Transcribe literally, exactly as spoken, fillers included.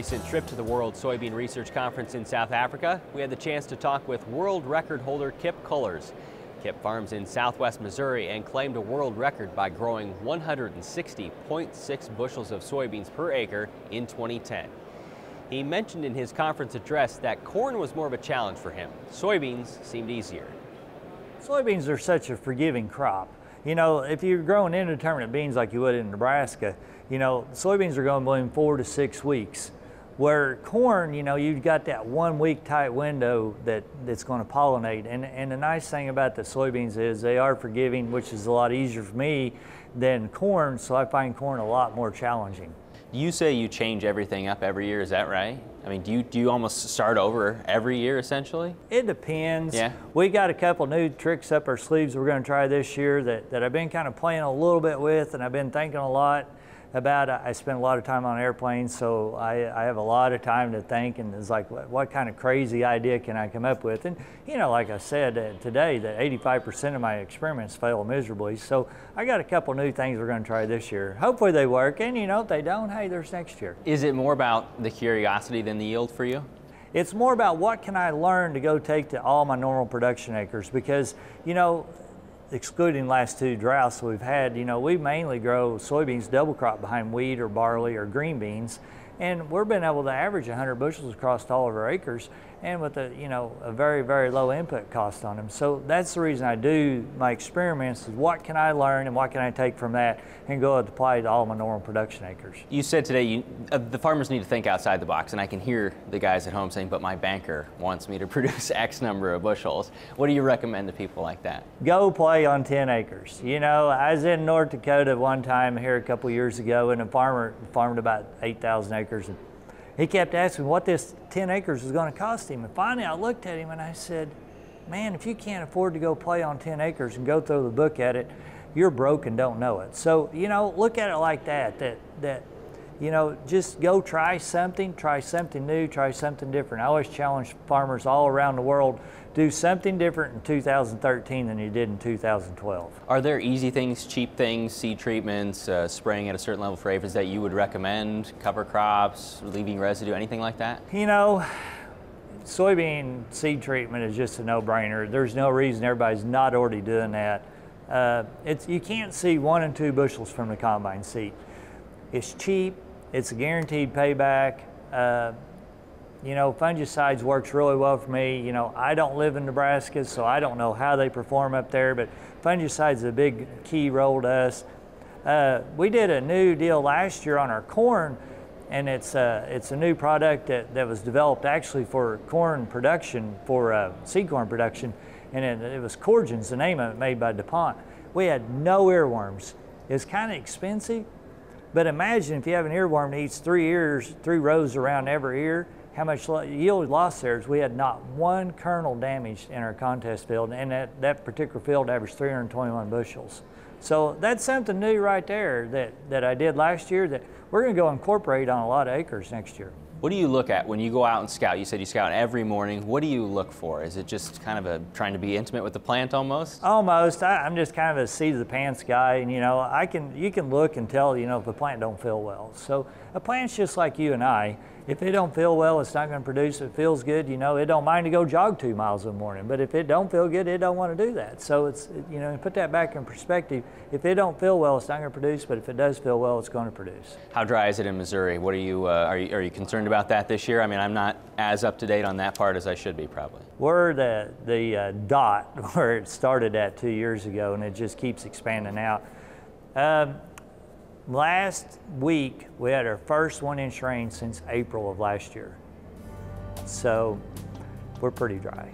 recent trip to the World Soybean Research Conference in South Africa, we had the chance to talk with world record holder Kip Cullers. Kip farms in southwest Missouri and claimed a world record by growing one hundred sixty point six bushels of soybeans per acre in twenty ten. He mentioned in his conference address that corn was more of a challenge for him. Soybeans seemed easier. Soybeans are such a forgiving crop. You know, if you're growing indeterminate beans like you would in Nebraska, you know, soybeans are going to bloom four to six weeks. Where corn, you know, you've got that one week tight window that, that's going to pollinate. And, and the nice thing about the soybeans is they are forgiving, which is a lot easier for me than corn, so I find corn a lot more challenging. You say you change everything up every year, is that right? I mean, do you, do you almost start over every year, essentially? It depends. Yeah. We got a couple new tricks up our sleeves we're going to try this year that, that I've been kind of playing a little bit with, and I've been thinking a lot about. I spend a lot of time on airplanes, so I, I have a lot of time to think, and it's like, what, what kind of crazy idea can I come up with? And, you know, like I said uh, today, that eighty-five percent of my experiments fail miserably, so I got a couple new things we're going to try this year. Hopefully they work, and, you know, if they don't, hey, there's next year. Is it more about the curiosity than the yield for you? It's more about what can I learn to go take to all my normal production acres, because, you know, excluding last two droughts we've had, you know, we mainly grow soybeans double crop behind wheat or barley or green beans, and we've been able to average one hundred bushels across all of our acres, and with a, you know, a very, very low input cost on them. So that's the reason I do my experiments, is what can I learn and what can I take from that and go and apply to all my normal production acres. You said today you, uh, the farmers need to think outside the box, and I can hear the guys at home saying, but my banker wants me to produce X number of bushels. What do you recommend to people like that? Go play on ten acres. You know, I was in North Dakota one time here a couple years ago, and a farmer farmed about eight thousand acres. And he kept asking what this ten acres was going to cost him. And finally I looked at him and I said, man, if you can't afford to go play on ten acres and go throw the book at it, you're broke and don't know it. So, you know, look at it like that, that, that you know, just go try something, try something new, try something different. I always challenge farmers all around the world, do something different in two thousand thirteen than you did in two thousand twelve. Are there easy things, cheap things, seed treatments, uh, spraying at a certain level for aphids that you would recommend, cover crops, leaving residue, anything like that? You know, soybean seed treatment is just a no-brainer. There's no reason everybody's not already doing that. Uh, it's, you can't see one and two bushels from the combine seed. It's cheap, it's a guaranteed payback. Uh, You know, fungicides works really well for me. You know, I don't live in Nebraska, so I don't know how they perform up there, but fungicides is a big key role to us. Uh, we did a new deal last year on our corn, and it's, uh, it's a new product that, that was developed actually for corn production, for uh, seed corn production, and it, it was Corgens, the name of it, made by DuPont. We had no earworms. It's kind of expensive, but imagine if you have an earworm that eats three ears, three rows around every ear, how much yield loss there is. We had not one kernel damaged in our contest field, and that, that particular field averaged three hundred twenty-one bushels. So that's something new right there that, that I did last year that we're going to go incorporate on a lot of acres next year. What do you look at when you go out and scout? You said you scout every morning. What do you look for? Is it just kind of a trying to be intimate with the plant almost? Almost. I, I'm just kind of a seat of the pants guy, and you know, I can you can look and tell, you know, if the plant don't feel well. So a plant's just like you and I. If it don't feel well, it's not going to produce. If it feels good, you know, it don't mind to go jog two miles in the morning. But if it don't feel good, it don't want to do that. So it's, you know, put that back in perspective. If it don't feel well, it's not going to produce. But if it does feel well, it's going to produce. How dry is it in Missouri? What are you uh, are you are you concerned about that this year? I mean, I'm not as up to date on that part as I should be probably. We're the, the uh, dot where it started at two years ago, and it just keeps expanding out. Um, last week, we had our first one inch rain since April of last year. So we're pretty dry.